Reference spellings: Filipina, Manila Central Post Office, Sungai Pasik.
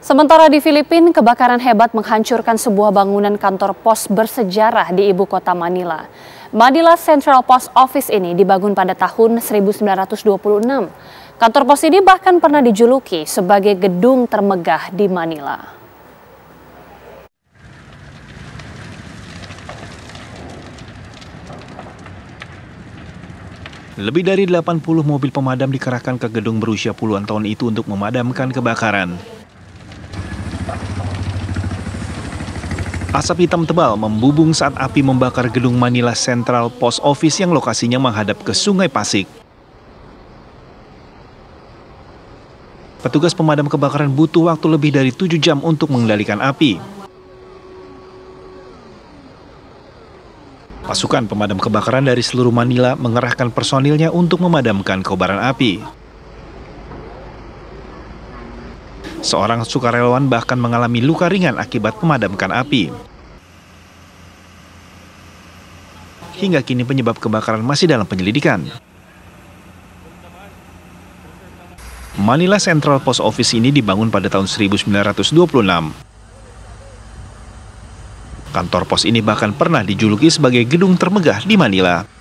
Sementara di Filipina, kebakaran hebat menghancurkan sebuah bangunan kantor pos bersejarah di ibu kota Manila. Manila Central Post Office ini dibangun pada tahun 1926. Kantor pos ini bahkan pernah dijuluki sebagai gedung termegah di Manila. Lebih dari 80 mobil pemadam dikerahkan ke gedung berusia puluhan tahun itu untuk memadamkan kebakaran. Asap hitam tebal membubung saat api membakar gedung Manila Central Post Office yang lokasinya menghadap ke Sungai Pasik. Petugas pemadam kebakaran butuh waktu lebih dari 7 jam untuk mengendalikan api. Pasukan pemadam kebakaran dari seluruh Manila mengerahkan personilnya untuk memadamkan kobaran api. Seorang sukarelawan bahkan mengalami luka ringan akibat memadamkan api. Hingga kini penyebab kebakaran masih dalam penyelidikan. Manila Central Post Office ini dibangun pada tahun 1926. Kantor pos ini bahkan pernah dijuluki sebagai gedung termegah di Manila.